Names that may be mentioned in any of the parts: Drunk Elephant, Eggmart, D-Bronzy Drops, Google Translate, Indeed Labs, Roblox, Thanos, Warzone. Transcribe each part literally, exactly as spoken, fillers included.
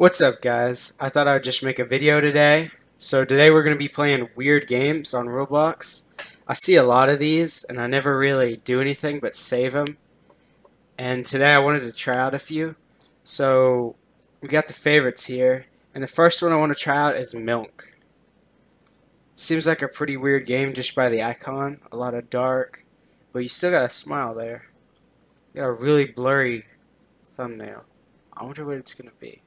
What's up guys? I thought I would just make a video today. So today we're going to be playing weird games on Roblox. I see a lot of these and I never really do anything but save them. And today I wanted to try out a few. So we got the favorites here. And the first one I want to try out is Milk. Seems like a pretty weird game just by the icon. A lot of dark. But you still got a smile there. You got a really blurry thumbnail. I wonder what it's going to be.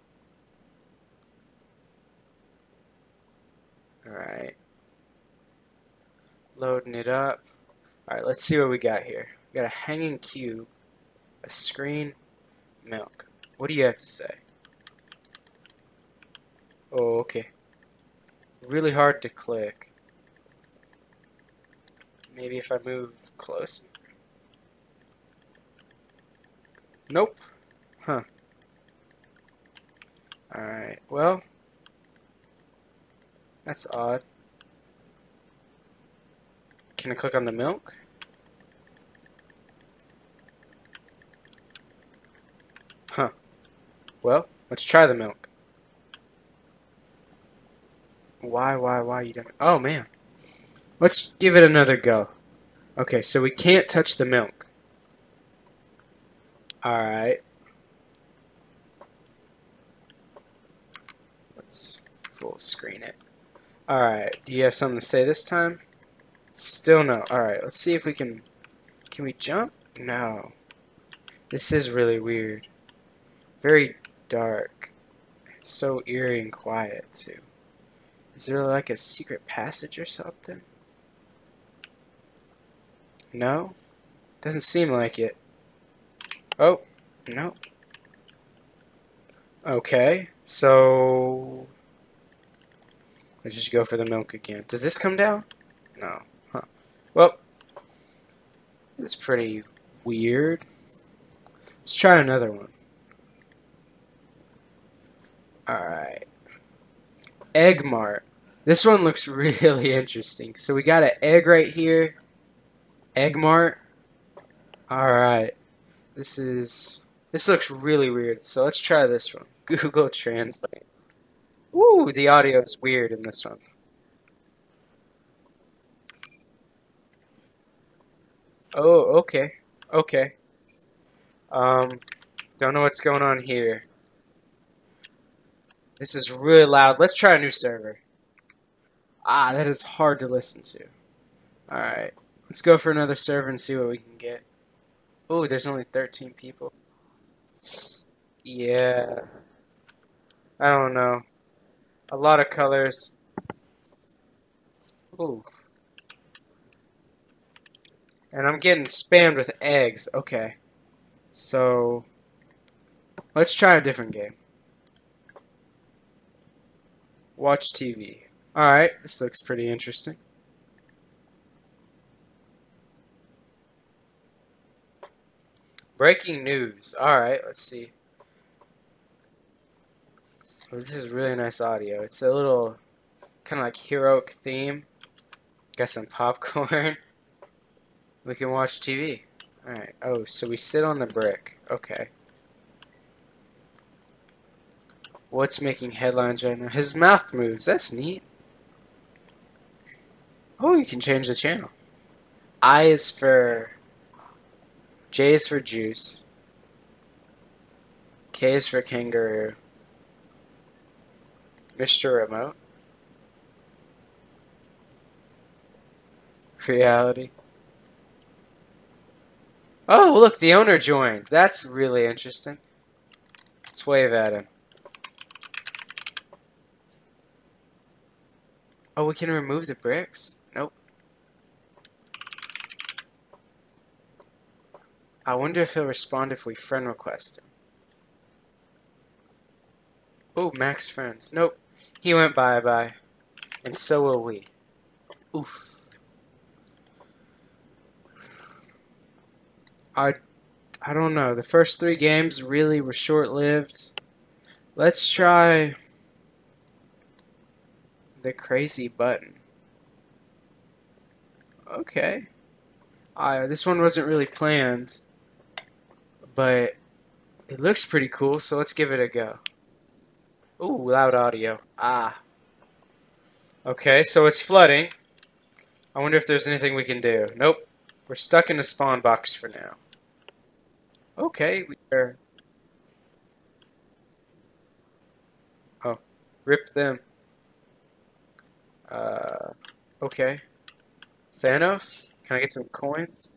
Alright, loading it up. Alright, let's see what we got here. We got a hanging cube, a screen, milk. What do you have to say? Oh, okay. Really hard to click. Maybe if I move closer. Nope. Huh. Alright, well. That's odd. Can I click on the milk? Huh. Well, let's try the milk. Why, why, why you don't... Oh, man. Let's give it another go. Okay, so we can't touch the milk. Alright. Let's full screen it. Alright, do you have something to say this time? Still no. Alright, let's see if we can... Can we jump? No. This is really weird. Very dark. It's so eerie and quiet, too. Is there like a secret passage or something? No? Doesn't seem like it. Oh, no. Okay, so... Let's just go for the milk again. Does this come down? No. Huh. Well, it's pretty weird. Let's try another one. Alright. Eggmart. This one looks really interesting. So we got an egg right here. Eggmart. Alright. This is... This looks really weird. So let's try this one. Google Translate. Ooh, the audio is weird in this one. Oh, okay. Okay. Um, don't know what's going on here. This is really loud. Let's try a new server. Ah, that is hard to listen to. Alright. Let's go for another server and see what we can get. Oh, there's only thirteen people. Yeah. I don't know. A lot of colors. Ooh. And I'm getting spammed with eggs. Okay. So, let's try a different game. Watch T V. Alright, this looks pretty interesting. Breaking news. Alright, let's see. This is really nice audio. It's a little kind of like heroic theme. Got some popcorn. We can watch T V. Alright. Oh, so we sit on the brick. Okay. What's making headlines right now? His mouth moves. That's neat. Oh, you can change the channel. I is for... J is for juice. K is for kangaroo. Mister Remote. Reality. Oh, look, the owner joined. That's really interesting. Let's wave at him. Oh, we can remove the bricks? Nope. I wonder if he'll respond if we friend request him. Oh, max friends. Nope. He went bye-bye. And so will we. Oof. I, I don't know. The first three games really were short-lived. Let's try... the crazy button. Okay. Uh, this one wasn't really planned. But it looks pretty cool, so let's give it a go. Ooh, loud audio. Ah. Okay, so it's flooding. I wonder if there's anything we can do. Nope. We're stuck in a spawn box for now. Okay, we are... Oh. Rip them. Uh... Okay. Thanos? Can I get some coins?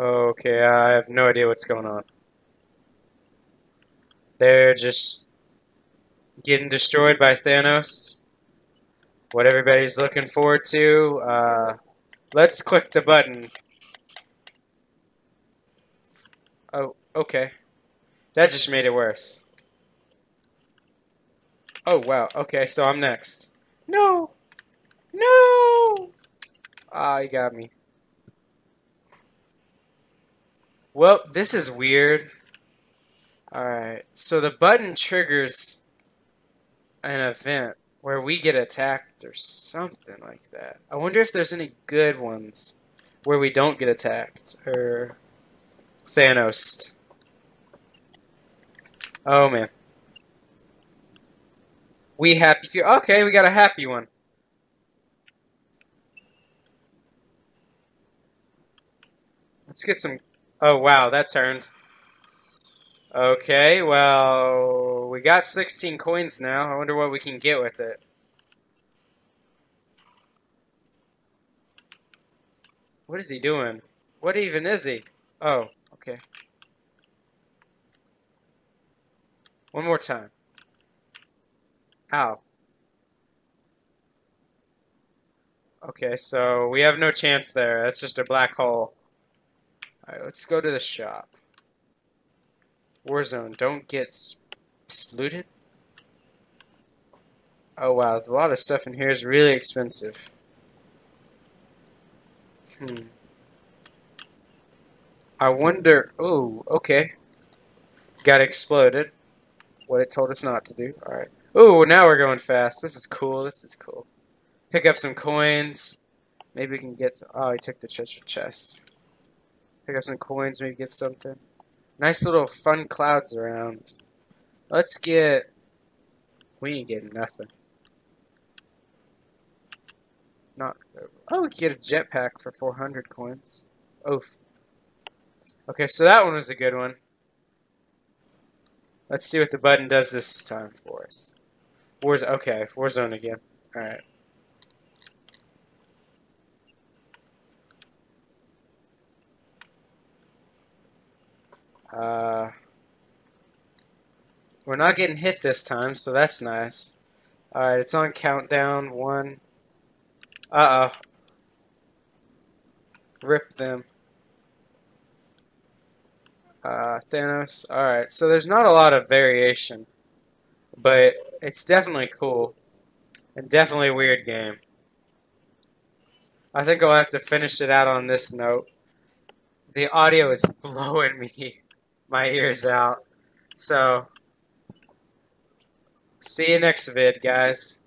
Okay, I have no idea what's going on. They're just getting destroyed by Thanos. What everybody's looking forward to. Uh, let's click the button. Oh, okay. That just made it worse. Oh, wow. Okay, so I'm next. No! No! Ah, he got me. Well, this is weird. Alright, so the button triggers an event where we get attacked or something like that. I wonder if there's any good ones where we don't get attacked or Thanosed. Oh, man. We happy few. Okay, we got a happy one. Let's get some... Oh, wow, that turned. Okay, well, we got sixteen coins now. I wonder what we can get with it. What is he doing? What even is he? Oh, okay. One more time. Ow. Okay, so we have no chance there. That's just a black hole. Alright, let's go to the shop. Warzone, don't get splooted. Oh wow, a lot of stuff in here is really expensive. Hmm. I wonder... Ooh, okay. Got exploded. What it told us not to do. Alright. Ooh, now we're going fast. This is cool, this is cool. Pick up some coins. Maybe we can get some... Oh, he took the treasure chest. Pick up some coins, maybe get something. Nice little fun clouds around. Let's get... We ain't getting nothing. Not... Oh, we can get a jetpack for four hundred coins. Oof. Okay, so that one was a good one. Let's see what the button does this time for us. Warzone... Okay, Warzone again. Alright. Uh, we're not getting hit this time, so that's nice. Alright, it's on countdown one. Uh-oh. Rip them. Uh, Thanos. Alright, so there's not a lot of variation. But it's definitely cool. And definitely a weird game. I think I'll have to finish it out on this note. The audio is blowing me. My ears out. So, see you next vid, guys.